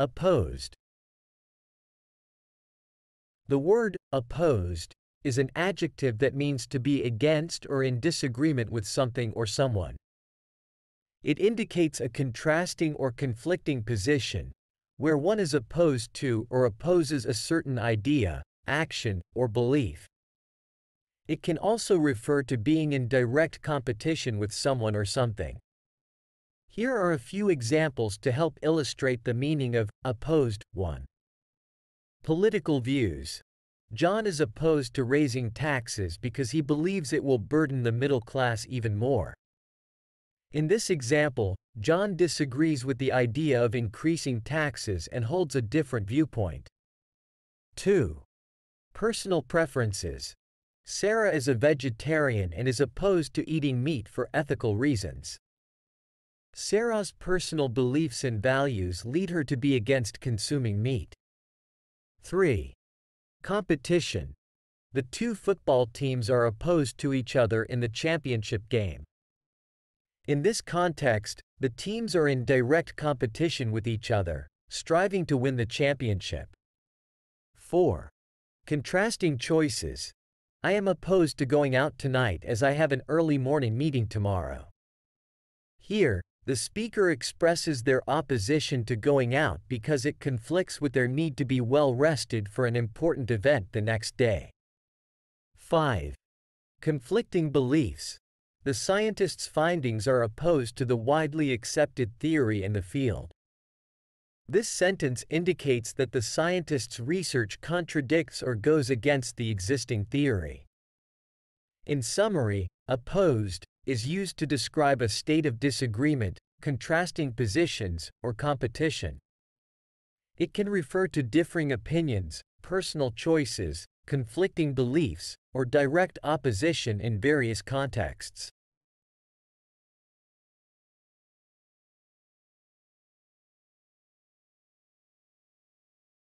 Opposed. The word opposed is an adjective that means to be against or in disagreement with something or someone. It indicates a contrasting or conflicting position, where one is opposed to or opposes a certain idea, action, or belief. It can also refer to being in direct competition with someone or something. Here are a few examples to help illustrate the meaning of opposed. 1. Political views. John is opposed to raising taxes because he believes it will burden the middle class even more. In this example, John disagrees with the idea of increasing taxes and holds a different viewpoint. 2. Personal preferences. Sarah is a vegetarian and is opposed to eating meat for ethical reasons. Sarah's personal beliefs and values lead her to be against consuming meat. 3. Competition. The two football teams are opposed to each other in the championship game. In this context, the teams are in direct competition with each other, striving to win the championship. 4. Contrasting choices. I am opposed to going out tonight as I have an early morning meeting tomorrow. Here, the speaker expresses their opposition to going out because it conflicts with their need to be well rested for an important event the next day. 5. Conflicting beliefs. The scientists' findings are opposed to the widely accepted theory in the field. This sentence indicates that the scientists' research contradicts or goes against the existing theory. In summary, opposed is used to describe a state of disagreement, contrasting positions, or competition. It can refer to differing opinions, personal choices, conflicting beliefs, or direct opposition in various contexts.